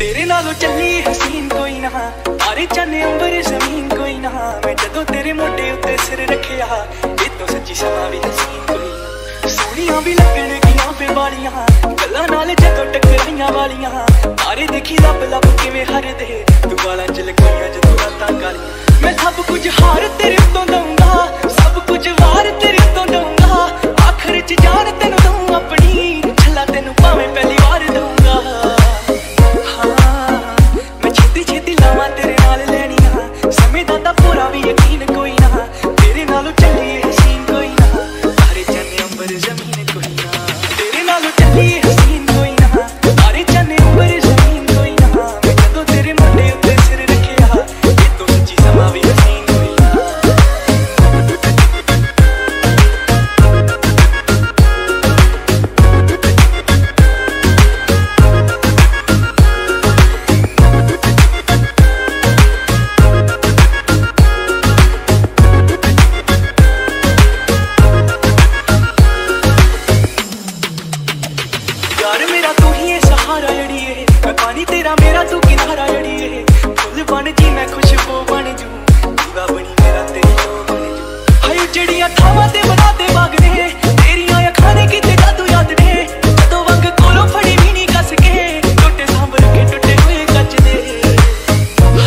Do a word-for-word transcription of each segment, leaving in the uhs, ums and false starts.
तेरे नालों चली हसीन कोई ना, आरे चने अंबर जमीन कोई ना। मैं जदों तेरे मोटे उत्ते सिर रखे आ, ये तो सच्ची समा भी हसीन कोई ना। सोहनियां भी लगन गियां पे बालियां, गल्लां नाल जदों टकराइयां वालियां। तारे देखी लब लब किवें हरदे, तू वाला च लगाइयां जदों रातां कालियां। मैं सब कुछ हार तेरे उत्तों दूंगा, सब कुछ वार तेरे उत्तों दूंगा। आखिर च जान तैनूं दूं अपनी, छल्ला तैनूं भावें पहली वार दूंगा। हां मैं छेती छेती लावां तेरे नाल लैणियां, समें दा तां पूरा भी यकीन कोई ना। तेरे नालों चली हसीन कोई ना, तारे चने अंबर जमीन कोई ना। तेरे नालों चली हसीन कोई ना, तारे चने अंबर जमीन कोई ना। मैं जदों तेरे मोढे उत्ते सिर रखिया, ये तो सच्ची समा भी हसीन कोई ना। यार मेरा तू ही है सहारा अड़िए, मैं पानी तेरा मेरा तू किनारा अड़िए। फुल बन जी मैं खुशबू बन जू, दीवा बनी मेरा तेरी शो बन जू। हाय उजड़ियां थावां ते बनाते बागने, तेरियां अखां ने कीते जादू याद ने। जदों वंग कोलों फड़ी वी नहीं कस के, टोटे सांभ रखे टुटे हुए कच दे।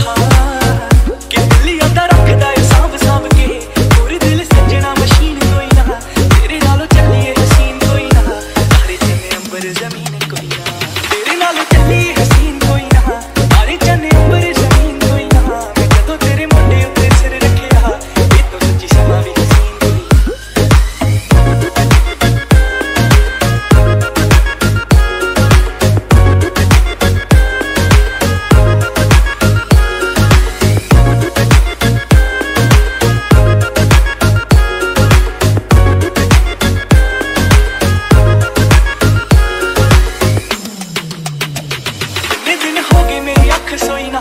हां कि दिल अद्धा रखदा ऐ सांभ सांभ के, पूरे दिल सजना मशीन कोई ना। तेरे नालों चली हसीन कोई ना, तारे चने अंबर जमीन कोई ना। तेरे नालों चली हसीन कोई ना, तारे चने अंबर जमीन कोई ना। मैं जदों तेरे मोढे उत्ते सिर रखिया, ये तो सच्ची समा भी हसीन कोई ना। कितने दिन हो गए मेरी अख सोई ना,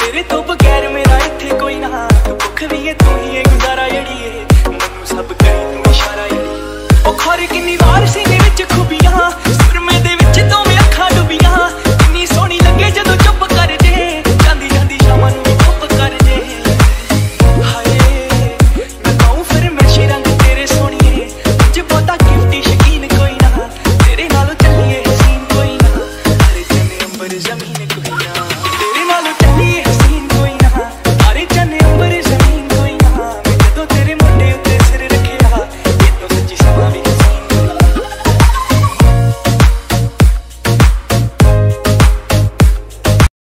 तेरे तो बगैर मेरा इत्थे कोई ना। तू भुख भी है तू ही है गुजारा अड़िए, मैनूं सब करी तू इशारा अड़िए। ओ खौरे किन्नी वार सीने विच खूबियां, सुरमे दे विच तो मैं अखां डुबियां। किन्नी सोहनी लगे जदों चुप कर जे, जांदी जांदी शामां नूं वी चुप कर जे। हाय मैं गाऊं फरमैशी रंग तेरे सोहणिए, तुझ बहुता गिफ्टी शकीन कोई ना। तेरे नालों चलीए हसीन कोई ना, तारे चने अंबर जमीन कोई ना।